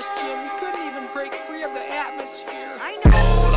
this gym. You couldn't even break free of the atmosphere. I know.